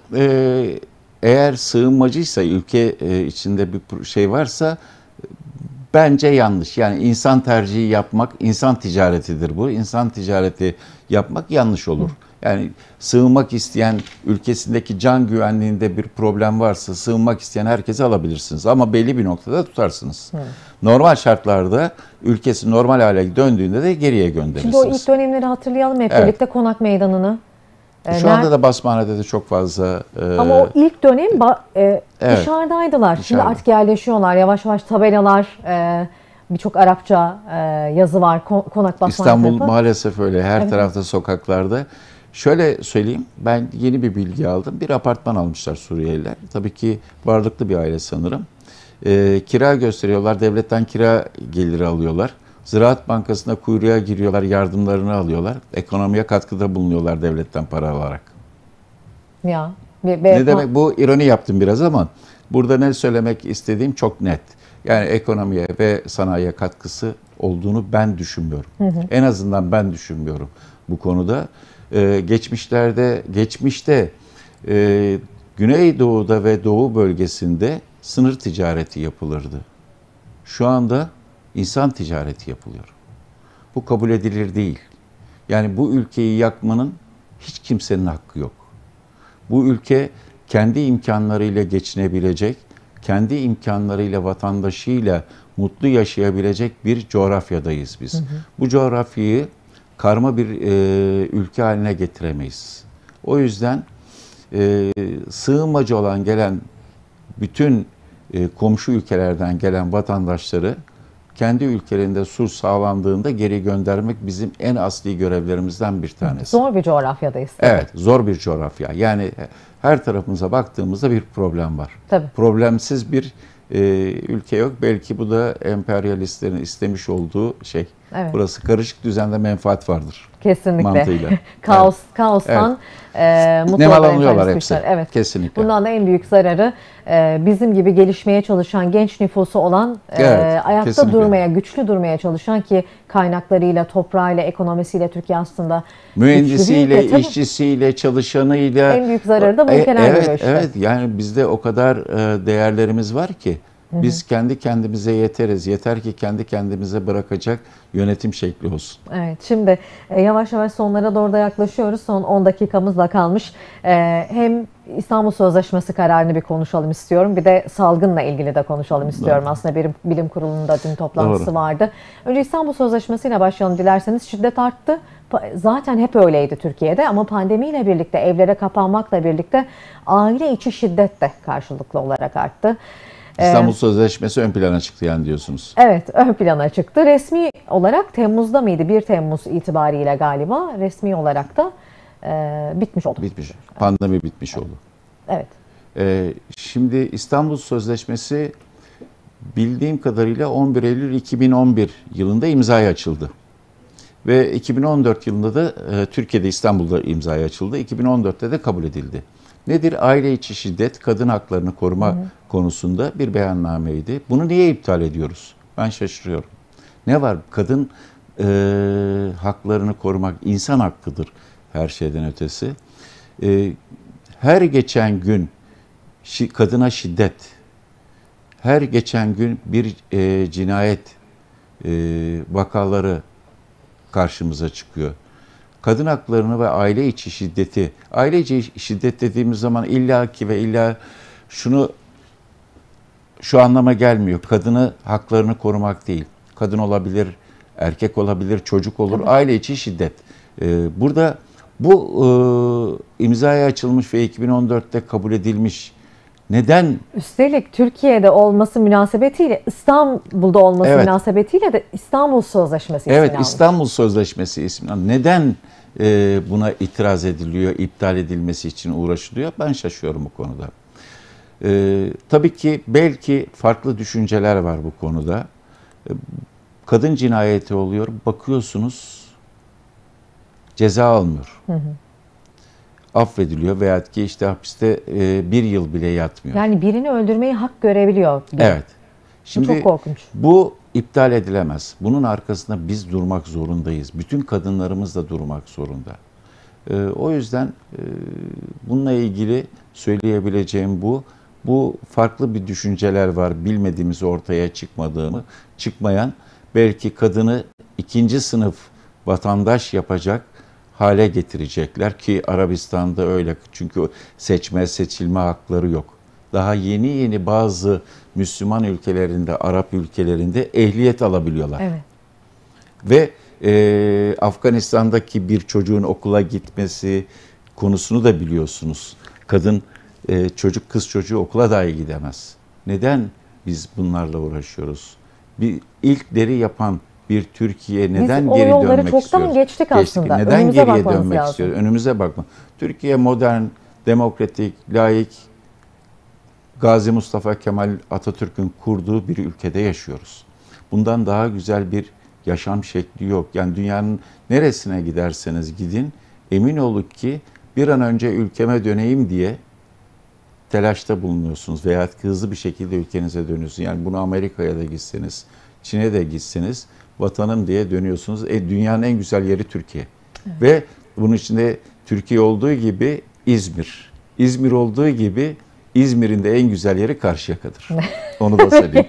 eğer sığınmacıysa, ülke içinde bir şey varsa bence yanlış. Yani insan tercihi yapmak, insan ticaretidir bu. İnsan ticareti yapmak yanlış olur. Yani sığınmak isteyen, ülkesindeki can güvenliğinde bir problem varsa sığınmak isteyen herkesi alabilirsiniz. Ama belli bir noktada tutarsınız. Evet. Normal şartlarda ülkesi normal hale döndüğünde de geriye gönderirsiniz. Şimdi o ilk dönemleri hatırlayalım hep evet. birlikte Konak Meydanı'nı. Şu anda da Basmane'de de çok fazla... Ama e, o ilk dönem e, evet, dışarıdaydılar. Dışarıda. Şimdi artık yerleşiyorlar. Yavaş yavaş tabelalar, e, birçok Arapça e, yazı var. Konak Basmane İstanbul tarafı. Maalesef öyle. Her evet. tarafta, sokaklarda. Şöyle söyleyeyim, ben yeni bir bilgi aldım. Bir apartman almışlar Suriyeliler. Tabii ki varlıklı bir aile sanırım. E, kira gösteriyorlar, devletten kira geliri alıyorlar. Ziraat Bankası'na kuyruğa giriyorlar, yardımlarını alıyorlar. Ekonomiye katkıda bulunuyorlar devletten para alarak. Ya, be, be, ne demek? Bu ironi yaptım biraz ama burada ne söylemek istediğim çok net. Yani ekonomiye ve sanayiye katkısı olduğunu ben düşünmüyorum. Hı hı. En azından ben düşünmüyorum bu konuda. Ee, geçmişlerde, geçmişte e, Güneydoğu'da ve Doğu bölgesinde sınır ticareti yapılırdı. Şu anda insan ticareti yapılıyor. Bu kabul edilir değil. Yani bu ülkeyi yakmanın hiç kimsenin hakkı yok. Bu ülke kendi imkanlarıyla geçinebilecek, kendi imkanlarıyla vatandaşıyla mutlu yaşayabilecek bir coğrafyadayız biz. Hı hı. Bu coğrafyayı karma bir e, ülke haline getiremeyiz. O yüzden e, sığınmacı olan gelen bütün e, komşu ülkelerden gelen vatandaşları kendi ülkelerinde sulh sağlandığında geri göndermek bizim en asli görevlerimizden bir tanesi. Zor bir coğrafyadayız. Evet, zor bir coğrafya. Yani her tarafımıza baktığımızda bir problem var. Tabii. Problemsiz bir e, ülke yok. Belki bu da emperyalistlerin istemiş olduğu şey. Evet. Burası karışık düzende menfaat vardır. Kesinlikle. Mantığıyla. Kaos, evet. Kaostan evet. E, mutlular hepsi. Evet. Kesinlikle. Bundan da en büyük zararı e, bizim gibi gelişmeye çalışan genç nüfusu olan, e, evet, ayakta kesinlikle. durmaya, güçlü durmaya çalışan ki kaynaklarıyla, toprağıyla, ekonomisiyle Türkiye aslında mühendisiyle, de, işçisiyle, çalışanıyla en büyük zararı da bu ülkeler görüyor. Evet, evet. Yani bizde o kadar değerlerimiz var ki. Biz kendi kendimize yeteriz. Yeter ki kendi kendimize bırakacak yönetim şekli olsun. Evet, şimdi yavaş yavaş sonlara doğru da yaklaşıyoruz. Son on dakikamızla kalmış. Hem İstanbul Sözleşmesi kararını bir konuşalım istiyorum. Bir de salgınla ilgili de konuşalım istiyorum. Doğru. Aslında Bilim, bilim Kurulu'nda dün toplantısı Doğru. vardı. Önce İstanbul Sözleşmesi ile başlayalım dilerseniz. Şiddet arttı. Zaten hep öyleydi Türkiye'de ama pandemiyle birlikte, evlere kapanmakla birlikte aile içi şiddet de karşılıklı olarak arttı. İstanbul Sözleşmesi ön plana çıktı yani diyorsunuz. Evet, ön plana çıktı. Resmi olarak Temmuz'da mıydı? bir Temmuz itibariyle galiba resmi olarak da e, bitmiş oldu. Bitmiş. Pandemi bitmiş oldu. Evet. E, şimdi İstanbul Sözleşmesi bildiğim kadarıyla on bir Eylül iki bin on bir yılında imzaya açıldı. Ve iki bin on dört yılında da e, Türkiye'de, İstanbul'da imzaya açıldı. iki bin on dörtte de kabul edildi. Nedir? Aile içi şiddet, kadın haklarını koruma Hı. konusunda bir beyannameydi. Bunu niye iptal ediyoruz? Ben şaşırıyorum. Ne var? Kadın e, haklarını korumak insan hakkıdır her şeyden ötesi. E, her geçen gün şi, kadına şiddet, her geçen gün bir e, cinayet e, vakaları karşımıza çıkıyor. Kadın haklarını ve aile içi şiddeti, aile içi şiddet dediğimiz zaman illa ki ve illa şunu şu anlama gelmiyor. Kadını haklarını korumak değil. Kadın olabilir, erkek olabilir, çocuk olur. Tabii. Aile içi şiddet. Ee, burada bu e, imzaya açılmış ve iki bin on dörtte kabul edilmiş. Neden? Üstelik Türkiye'de olması münasebetiyle, İstanbul'da olması evet. münasebetiyle de İstanbul Sözleşmesi ismini Evet, almış. İstanbul Sözleşmesi ismini almış. Neden e, buna itiraz ediliyor, iptal edilmesi için uğraşılıyor? Ben şaşıyorum bu konuda. E, tabii ki belki farklı düşünceler var bu konuda. E, kadın cinayeti oluyor, bakıyorsunuz ceza almıyor. Hı hı. Affediliyor veyahut ki işte hapiste bir yıl bile yatmıyor. Yani birini öldürmeyi hak görebiliyor. Evet. Şimdi çok korkunç. Bu iptal edilemez. Bunun arkasında biz durmak zorundayız. Bütün kadınlarımız da durmak zorunda. Ee, o yüzden e, bununla ilgili söyleyebileceğim bu. Bu farklı bir düşünceler var. Bilmediğimiz ortaya çıkmadığını, çıkmayan belki kadını ikinci sınıf vatandaş yapacak hale getirecekler ki Arabistan'da öyle. Çünkü seçme seçilme hakları yok. Daha yeni yeni bazı Müslüman ülkelerinde, Arap ülkelerinde ehliyet alabiliyorlar. Evet. Ve e, Afganistan'daki bir çocuğun okula gitmesi konusunu da biliyorsunuz. Kadın e, çocuk, kız çocuğu okula dahi gidemez. Neden biz bunlarla uğraşıyoruz? Bir ilkleri yapan bir Türkiye neden biz geri dönmek istiyor? Biz o yolları çoktan geçtik aslında. Geçtik. Neden önümüze geriye dönmek lazım. istiyor? Önümüze bakma. Türkiye modern, demokratik, laik, Gazi Mustafa Kemal Atatürk'ün kurduğu bir ülkede yaşıyoruz. Bundan daha güzel bir yaşam şekli yok. Yani dünyanın neresine giderseniz gidin, emin olun ki bir an önce ülkeme döneyim diye telaşta bulunuyorsunuz veya hızlı bir şekilde ülkenize dönüyorsunuz. Yani bunu Amerika'ya da gitseniz, Çin'e de gitseniz vatanım diye dönüyorsunuz. E, dünyanın en güzel yeri Türkiye. Evet. Ve bunun içinde Türkiye olduğu gibi İzmir. İzmir olduğu gibi İzmir'in de en güzel yeri Karşıyaka'dır. Onu da söyleyeyim.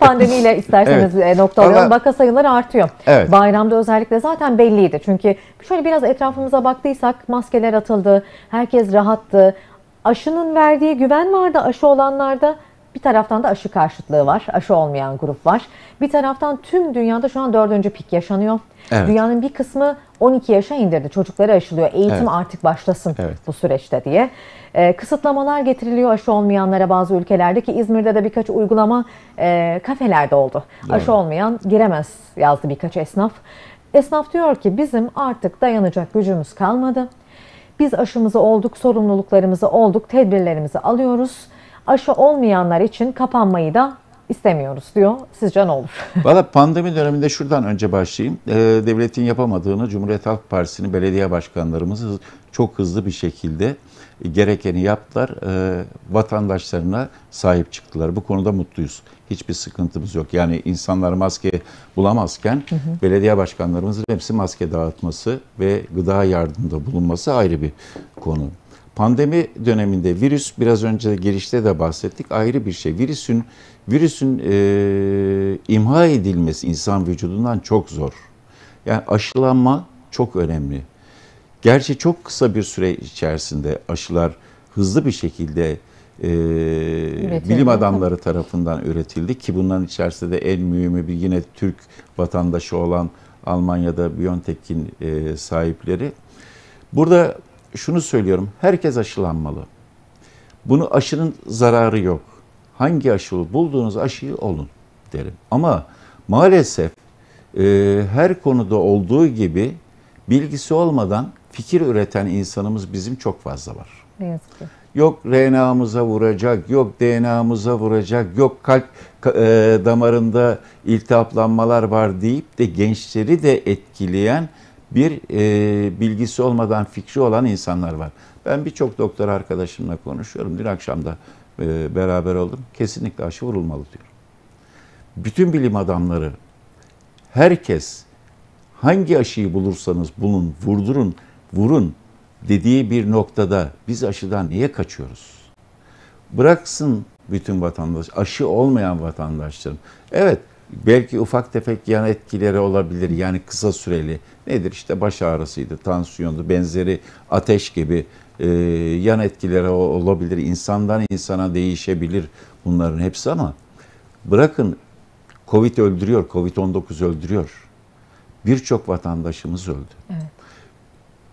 Pandemiyle isterseniz evet. nokta alıyorum. Ama vaka sayıları artıyor. Evet. Bayramda özellikle zaten belliydi. Çünkü şöyle biraz etrafımıza baktıysak maskeler atıldı, herkes rahattı. Aşının verdiği güven vardı aşı olanlarda. Bir taraftan da aşı karşıtlığı var. Aşı olmayan grup var. Bir taraftan tüm dünyada şu an dördüncü pik yaşanıyor. Evet. Dünyanın bir kısmı on iki yaşa indirdi. Çocukları aşılıyor. Eğitim evet. artık başlasın evet. bu süreçte diye. Ee, kısıtlamalar getiriliyor aşı olmayanlara bazı ülkelerde ki İzmir'de de birkaç uygulama e, kafelerde oldu. Doğru. Aşı olmayan giremez yazdı birkaç esnaf. Esnaf diyor ki bizim artık dayanacak gücümüz kalmadı. Biz aşımızı olduk, sorumluluklarımızı olduk, tedbirlerimizi alıyoruz. Aşı olmayanlar için kapanmayı da istemiyoruz diyor. Sizce ne olur? Valla pandemi döneminde şuradan önce başlayayım. Ee, devletin yapamadığını Cumhuriyet Halk Partisi'nin belediye başkanlarımız çok hızlı bir şekilde gerekeni yaptılar. Ee, vatandaşlarına sahip çıktılar. Bu konuda mutluyuz. Hiçbir sıkıntımız yok. Yani insanlar maske bulamazken hı hı. belediye başkanlarımızın hepsi maske dağıtması ve gıda yardımında bulunması ayrı bir konu. Pandemi döneminde virüs, biraz önce girişte de bahsettik, ayrı bir şey. Virüsün virüsün e, imha edilmesi insan vücudundan çok zor. Yani aşılanma çok önemli. Gerçi çok kısa bir süre içerisinde aşılar hızlı bir şekilde e, bilim adamları tarafından üretildi ki bunların içerisinde de en mühimi bir yine Türk vatandaşı olan Almanya'da BioNTech'in e, sahipleri. Burada şunu söylüyorum, herkes aşılanmalı. Bunu aşının zararı yok. Hangi aşı bulduğunuz aşıyı olun derim. Ama maalesef e, her konuda olduğu gibi bilgisi olmadan fikir üreten insanımız bizim çok fazla var. Ne yazık ki. Yok R N A'mıza vuracak, yok D N A'mıza vuracak, yok kalp e, damarında iltihaplanmalar var deyip de gençleri de etkileyen bir e, bilgisi olmadan fikri olan insanlar var. Ben birçok doktor arkadaşımla konuşuyorum. Dün akşam da e, beraber oldum. Kesinlikle aşı vurulmalı diyor. Bütün bilim adamları, herkes hangi aşıyı bulursanız bulun, vurdurun, vurun dediği bir noktada biz aşıdan niye kaçıyoruz? Bıraksın bütün vatandaş, aşı olmayan vatandaşların. Evet. Belki ufak tefek yan etkileri olabilir. Yani kısa süreli. Nedir? İşte baş ağrısıydı, tansiyondu, benzeri ateş gibi e, yan etkileri olabilir. İnsandan insana değişebilir bunların hepsi ama bırakın Covid öldürüyor, Covid on dokuz öldürüyor. Birçok vatandaşımız öldü. Evet.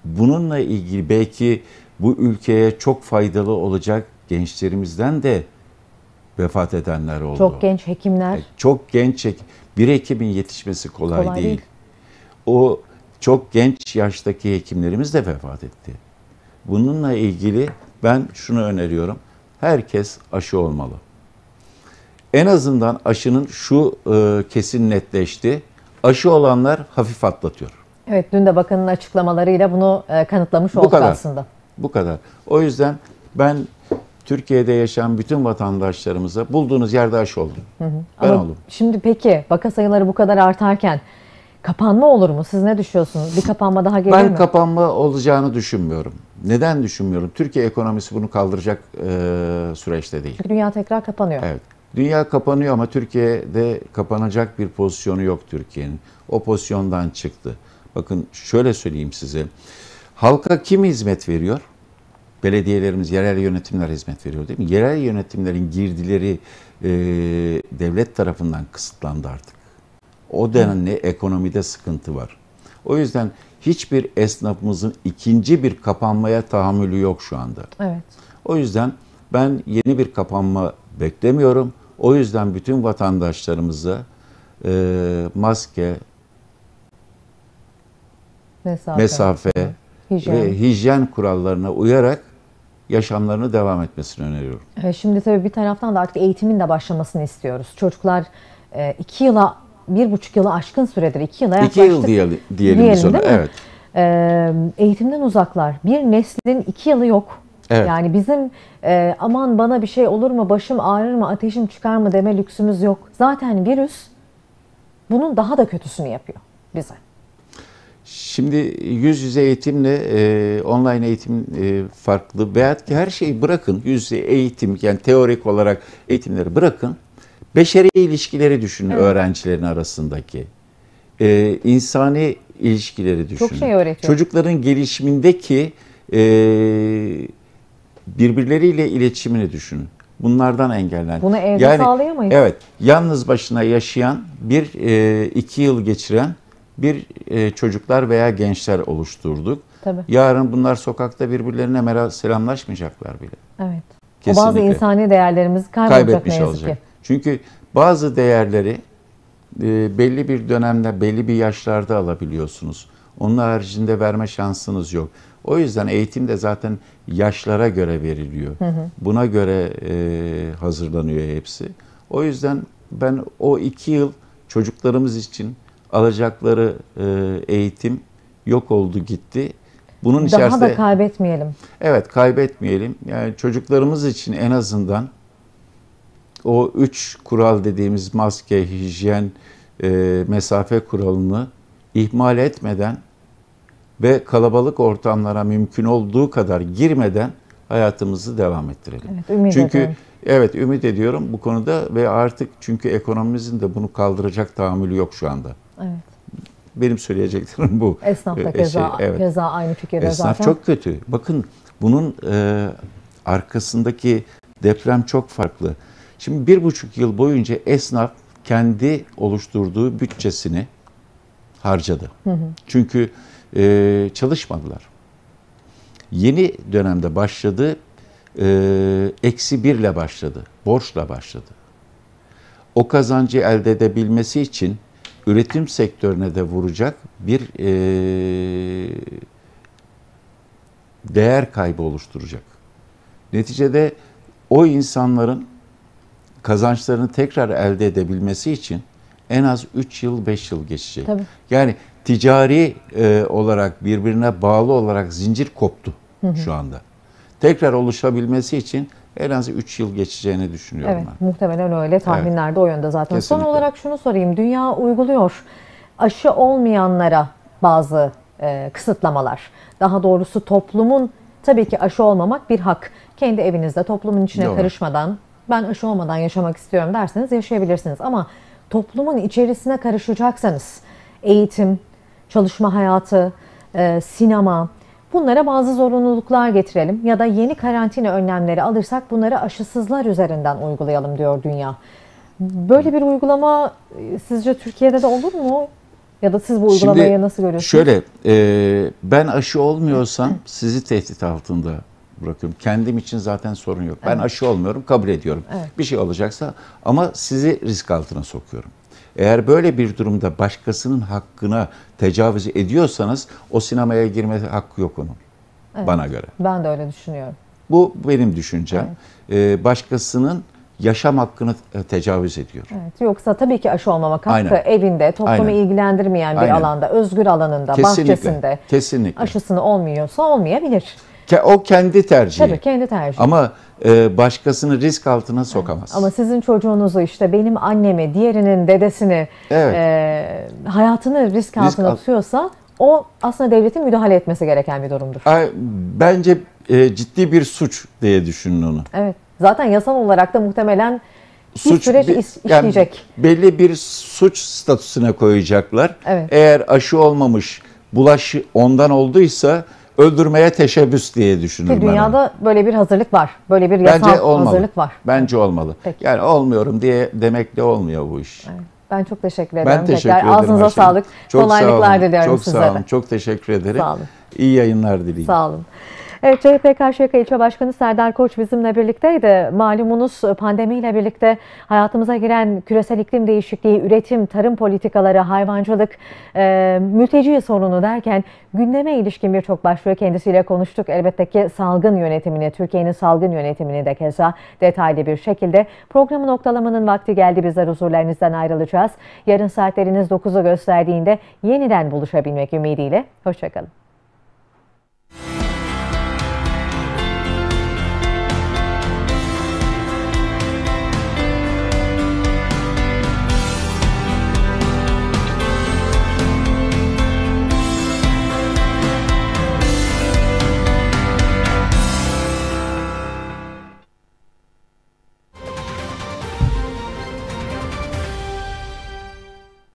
Bununla ilgili belki bu ülkeye çok faydalı olacak gençlerimizden de vefat edenler oldu. Çok genç hekimler. Çok genç hekim. Bir hekimin yetişmesi kolay, kolay değil. değil. O çok genç yaştaki hekimlerimiz de vefat etti. Bununla ilgili ben şunu öneriyorum. Herkes aşı olmalı. En azından aşının şu e, kesin netleşti. Aşı olanlar hafif atlatıyor. Evet, dün de bakanın açıklamalarıyla bunu e, kanıtlamış olduk aslında. Bu kadar. Bu kadar. O yüzden ben Türkiye'de yaşayan bütün vatandaşlarımıza bulduğunuz yerde aşı olun. Hı hı. Ben Ama oldum. Şimdi peki vaka sayıları bu kadar artarken kapanma olur mu? Siz ne düşünüyorsunuz? Bir kapanma daha gelir ben mi? Ben kapanma olacağını düşünmüyorum. Neden düşünmüyorum? Türkiye ekonomisi bunu kaldıracak e, süreçte değil. Çünkü dünya tekrar kapanıyor. Evet. Dünya kapanıyor ama Türkiye'de kapanacak bir pozisyonu yok Türkiye'nin. O pozisyondan çıktı. Bakın şöyle söyleyeyim size. Halka kim hizmet veriyor? Belediyelerimiz, yerel yönetimler hizmet veriyor değil mi? Yerel yönetimlerin girdileri e, devlet tarafından kısıtlandı artık. O denli ekonomide sıkıntı var. O yüzden hiçbir esnafımızın ikinci bir kapanmaya tahammülü yok şu anda. Evet. O yüzden ben yeni bir kapanma beklemiyorum. O yüzden bütün vatandaşlarımıza e, maske, mesafe, mesafe hijyen. ve hijyen kurallarına uyarak yaşamlarını devam etmesini öneriyorum. Evet, şimdi tabii bir taraftan da artık eğitimin de başlamasını istiyoruz. Çocuklar e, iki yıla, bir buçuk yıla aşkın süredir iki yıla yaklaştık. İki yıl diyelim, diyelim, diyelim sonra. Evet. E, eğitimden uzaklar. Bir neslin iki yılı yok. Evet. Yani bizim e, aman bana bir şey olur mu, başım ağrır mı, ateşim çıkar mı deme lüksümüz yok. Zaten virüs bunun daha da kötüsünü yapıyor bize. Şimdi yüz yüze eğitimle e, online eğitim e, farklı. Veyahut ki her şeyi bırakın. Yüz yüze eğitim, yani teorik olarak eğitimleri bırakın. Beşeri ilişkileri düşünün, evet, öğrencilerin arasındaki. E, insani ilişkileri düşünün. Çok şey öğretiyor. Çocukların gelişimindeki e, birbirleriyle iletişimini düşünün. Bunlardan engellen. Bunu evde yani, sağlayamayız. Evet. Yalnız başına yaşayan, bir e, iki yıl geçiren bir e, çocuklar veya gençler oluşturduk. Tabii. Yarın bunlar sokakta birbirlerine merak, selamlaşmayacaklar bile. Evet. Kesinlikle. O bazı insani değerlerimizi kaybetmiş olacak. Ki. Çünkü bazı değerleri e, belli bir dönemde, belli bir yaşlarda alabiliyorsunuz. Onun haricinde verme şansınız yok. O yüzden eğitim de zaten yaşlara göre veriliyor. Hı hı. Buna göre e, hazırlanıyor hepsi. O yüzden ben o iki yıl çocuklarımız için alacakları e, eğitim yok oldu gitti. Bunun Daha içerisinde, da kaybetmeyelim. Evet, kaybetmeyelim. Yani çocuklarımız için en azından o üç kural dediğimiz maske, hijyen, e, mesafe kuralını ihmal etmeden ve kalabalık ortamlara mümkün olduğu kadar girmeden hayatımızı devam ettirelim. Evet, ümit çünkü ediyorum. evet ümit ediyorum bu konuda ve artık çünkü ekonomimizin de bunu kaldıracak tahammülü yok şu anda. Evet. Benim söyleyeceklerim bu. Esnafla keza şey, evet. aynı fikirde Esnaf zaten. Esnaf çok kötü. Bakın bunun e, arkasındaki deprem çok farklı. Şimdi bir buçuk yıl boyunca esnaf kendi oluşturduğu bütçesini harcadı. Hı hı. Çünkü Ee, çalışmadılar. Yeni dönemde başladı, eksi birle başladı, borçla başladı. O kazancı elde edebilmesi için üretim sektörüne de vuracak bir e, değer kaybı oluşturacak. Neticede o insanların kazançlarını tekrar elde edebilmesi için en az üç yıl beş yıl geçecek. Tabii. Yani ticari e, olarak birbirine bağlı olarak zincir koptu hı hı. şu anda. Tekrar oluşabilmesi için en az üç yıl geçeceğini düşünüyorum evet, ben. Muhtemelen öyle. Tahminlerde evet. o yönde zaten. Kesinlikle. Son olarak şunu sorayım. Dünya uyguluyor aşı olmayanlara bazı e, kısıtlamalar. Daha doğrusu toplumun, tabii ki aşı olmamak bir hak. Kendi evinizde toplumun içine Doğru. karışmadan, ben aşı olmadan yaşamak istiyorum derseniz yaşayabilirsiniz. Ama toplumun içerisine karışacaksanız eğitim, çalışma hayatı, e, sinema, bunlara bazı zorunluluklar getirelim ya da yeni karantina önlemleri alırsak bunları aşısızlar üzerinden uygulayalım diyor dünya. Böyle bir uygulama sizce Türkiye'de de olur mu? Ya da siz bu uygulamayı Şimdi, nasıl görüyorsunuz? Şöyle, e, ben aşı olmuyorsam sizi tehdit altında bırakıyorum. Kendim için zaten sorun yok. Ben evet. aşı olmuyorum, kabul ediyorum. Evet. Bir şey olacaksa ama sizi risk altına sokuyorum. Eğer böyle bir durumda başkasının hakkına tecavüz ediyorsanız o sinemaya girme hakkı yok onun. Evet, bana göre. Ben de öyle düşünüyorum. Bu benim düşüncem. Evet. Ee, başkasının yaşam hakkını tecavüz ediyor. Evet, yoksa tabii ki aşı olmamak hakkı Aynen. evinde, toplumu Aynen. ilgilendirmeyen bir Aynen. alanda, özgür alanında, Kesinlikle. bahçesinde Kesinlikle. aşısını olmuyorsa olmayabilir. O kendi tercihi. Tabii kendi tercihi. Ama e, başkasını risk altına sokamaz. Ama sizin çocuğunuzu, işte benim annemi, diğerinin dedesini, evet, e, hayatını risk altına risk tutuyorsa alt... o aslında devletin müdahale etmesi gereken bir durumdur. Bence e, ciddi bir suç diye düşünün onu. Evet. Zaten yasal olarak da muhtemelen suç, bir süreç işleyecek. Yani belli bir suç statüsüne koyacaklar. Evet. Eğer aşı olmamış, bulaşı ondan olduysa öldürmeye teşebbüs diye düşünürüm. Ki dünyada bana böyle bir hazırlık var. Böyle bir yasal hazırlık var. Bence olmalı. Peki. Yani olmuyorum diye demekle olmuyor bu iş. Evet. Ben çok teşekkür ederim. Ben teşekkür ederim. Ağzınıza başkanım. Sağlık. Çok kolaylıklar sağ diliyorum çok size. Çok sağ olun. Çok teşekkür ederim. Sağ olun. İyi yayınlar dileyim. Sağ olun. Evet, C H P Karşıyaka İlçe Başkanı Serdar Koç bizimle birlikteydi. Malumunuz pandemiyle birlikte hayatımıza giren küresel iklim değişikliği, üretim, tarım politikaları, hayvancılık, e, mülteci sorunu derken gündeme ilişkin birçok başlığı kendisiyle konuştuk. Elbette ki salgın yönetimini, Türkiye'nin salgın yönetimini de keza detaylı bir şekilde. Programı noktalamanın vakti geldi. Bizler huzurlarınızdan ayrılacağız. Yarın saatleriniz dokuzu gösterdiğinde yeniden buluşabilmek ümidiyle. Hoşçakalın.